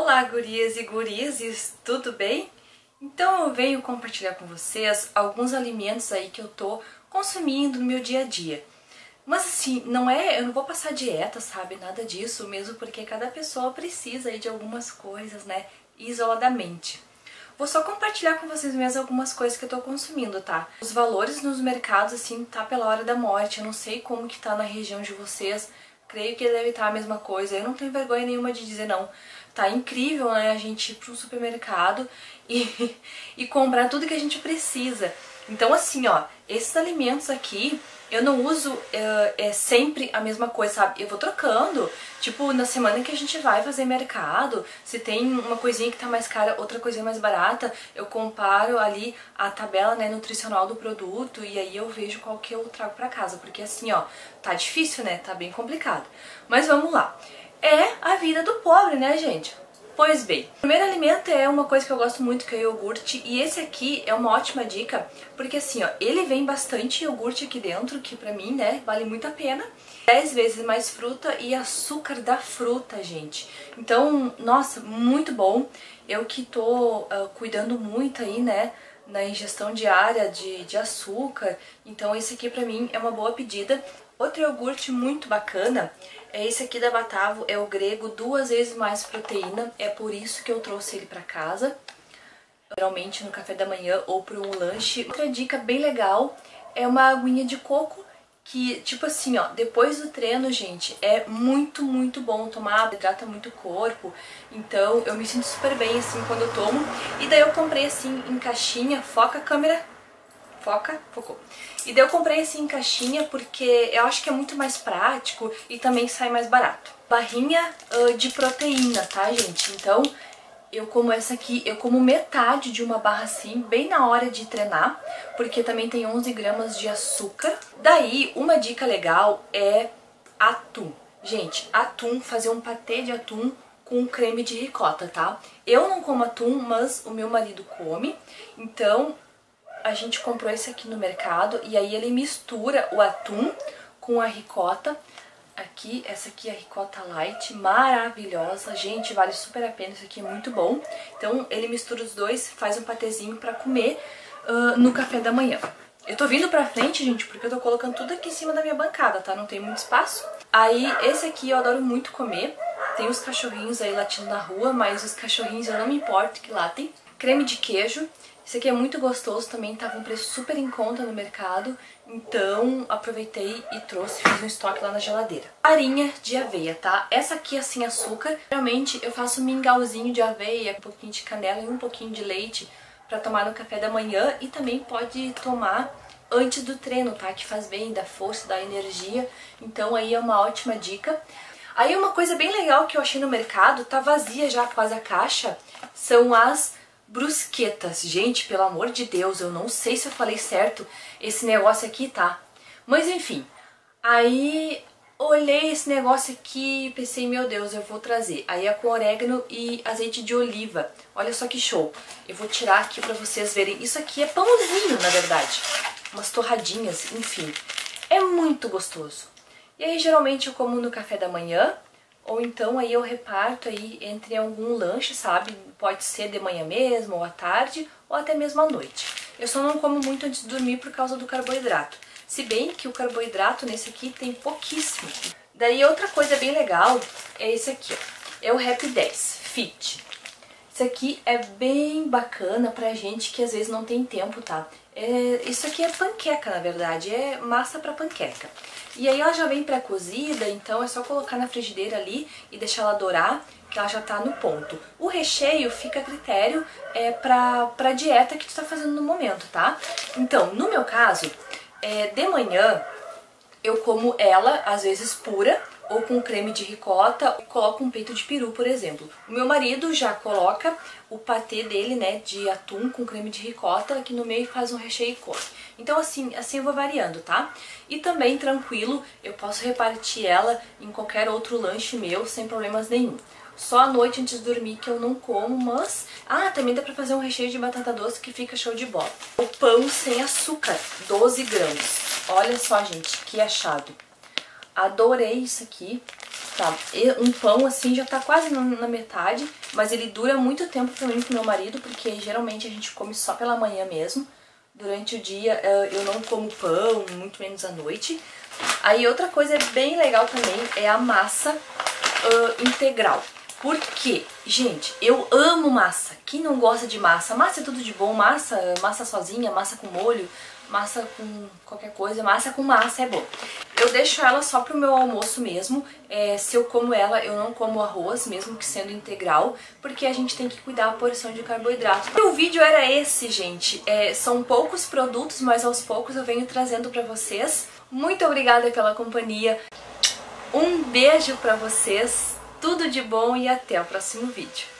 Olá, gurias e gurizes, tudo bem? Então eu venho compartilhar com vocês alguns alimentos aí que eu tô consumindo no meu dia a dia. Mas assim, eu não vou passar dieta, sabe? Nada disso, mesmo porque cada pessoa precisa aí de algumas coisas, né? Isoladamente. Vou só compartilhar com vocês mesmo algumas coisas que eu tô consumindo, tá? Os valores nos mercados, assim, tá pela hora da morte. Eu não sei como que tá na região de vocês. Creio que deve estar a mesma coisa. Eu não tenho vergonha nenhuma de dizer não. Tá incrível, né? A gente ir para um supermercado e comprar tudo que a gente precisa. Então, assim, ó, esses alimentos aqui, eu não uso sempre a mesma coisa, sabe? Eu vou trocando. Tipo, na semana que a gente vai fazer mercado, se tem uma coisinha que tá mais cara, outra coisinha mais barata, eu comparo ali a tabela, né, nutricional do produto e aí eu vejo qual que eu trago pra casa. Porque assim, ó, tá difícil, né? Tá bem complicado. Mas vamos lá. É a vida do pobre, né, gente? Pois bem, o primeiro alimento é uma coisa que eu gosto muito, que é o iogurte, e esse aqui é uma ótima dica, porque assim, ó, ele vem bastante iogurte aqui dentro, que pra mim, né, vale muito a pena. 10 vezes mais fruta e açúcar da fruta, gente. Então, nossa, muito bom. Eu que tô cuidando muito aí, né, na ingestão diária de açúcar, então esse aqui pra mim é uma boa pedida. Outro iogurte muito bacana é esse aqui da Batavo, é o grego, 2 vezes mais proteína, é por isso que eu trouxe ele pra casa, geralmente no café da manhã ou para um lanche. Outra dica bem legal é uma aguinha de coco, que tipo assim, ó, depois do treino, gente, é muito, muito bom tomar, hidrata muito o corpo, então eu me sinto super bem assim quando eu tomo. E daí eu comprei assim em caixinha, foca a câmera, focou. E daí eu comprei assim em caixinha porque eu acho que é muito mais prático e também sai mais barato. Barrinha de proteína, tá, gente? Então eu como essa aqui, eu como metade de uma barra assim, bem na hora de treinar, porque também tem 11 gramas de açúcar. Daí uma dica legal é atum. Gente, atum, fazer um patê de atum com creme de ricota, tá? Eu não como atum, mas o meu marido come, então a gente comprou esse aqui no mercado e aí ele mistura o atum com a ricota. Aqui, essa aqui é a ricota light, maravilhosa, gente, vale super a pena, isso aqui é muito bom. Então ele mistura os dois, faz um patezinho pra comer no café da manhã. Eu tô vindo pra frente, gente, porque eu tô colocando tudo aqui em cima da minha bancada, tá? Não tem muito espaço. Aí esse aqui eu adoro muito comer, tem os cachorrinhos aí latindo na rua, mas os cachorrinhos eu não me importo que latem. Creme de queijo. Esse aqui é muito gostoso também, tá com preço super em conta no mercado, então aproveitei e trouxe, fiz um estoque lá na geladeira. Farinha de aveia, tá? Essa aqui é sem açúcar, geralmente eu faço um mingauzinho de aveia, um pouquinho de canela e um pouquinho de leite pra tomar no café da manhã, e também pode tomar antes do treino, tá? Que faz bem, dá força, dá energia, então aí é uma ótima dica. Aí uma coisa bem legal que eu achei no mercado, tá vazia já quase a caixa, são as brusquetas. Gente, pelo amor de Deus, eu não sei se eu falei certo esse negócio aqui, tá? Mas enfim, aí olhei esse negócio aqui e pensei, meu Deus, eu vou trazer. Aí é com orégano e azeite de oliva. Olha só que show. Eu vou tirar aqui pra vocês verem. Isso aqui é pãozinho, na verdade. Umas torradinhas, enfim. É muito gostoso. E aí geralmente eu como no café da manhã, ou então aí eu reparto aí entre algum lanche, sabe? Pode ser de manhã mesmo, ou à tarde, ou até mesmo à noite. Eu só não como muito antes de dormir por causa do carboidrato. Se bem que o carboidrato nesse aqui tem pouquíssimo. Daí outra coisa bem legal é esse aqui, ó. É o Rap 10 Fit. Isso aqui é bem bacana pra gente que às vezes não tem tempo, tá? Isso aqui é panqueca, na verdade, é massa pra panqueca. E aí ela já vem pré-cozida, então é só colocar na frigideira ali e deixar ela dourar, que ela já tá no ponto. O recheio fica a critério pra dieta que tu tá fazendo no momento, tá? Então, no meu caso, de manhã eu como ela, às vezes pura, ou com creme de ricota, ou coloco um peito de peru, por exemplo. O meu marido já coloca o patê dele, né, de atum com creme de ricota aqui no meio e faz um recheio e come. Então assim eu vou variando, tá? E também, tranquilo, eu posso repartir ela em qualquer outro lanche meu sem problemas nenhum. Só à noite antes de dormir que eu não como, mas... Ah, também dá pra fazer um recheio de batata doce que fica show de bola. O pão sem açúcar, 12 gramas. Olha só, gente, que achado. Adorei isso aqui, tá? Um pão assim já tá quase na metade, mas ele dura muito tempo pra mim e pro meu marido, porque geralmente a gente come só pela manhã mesmo. Durante o dia eu não como pão, muito menos à noite. Aí outra coisa bem legal também é a massa integral. Porque, gente, eu amo massa. Quem não gosta de massa? Massa é tudo de bom, massa sozinha, massa com molho, massa com qualquer coisa, massa com massa é bom. Eu deixo ela só pro meu almoço mesmo, se eu como ela, eu não como arroz, mesmo que sendo integral, porque a gente tem que cuidar da porção de carboidrato. O vídeo era esse, gente, são poucos produtos, mas aos poucos eu venho trazendo pra vocês. Muito obrigada pela companhia, um beijo pra vocês, tudo de bom e até o próximo vídeo.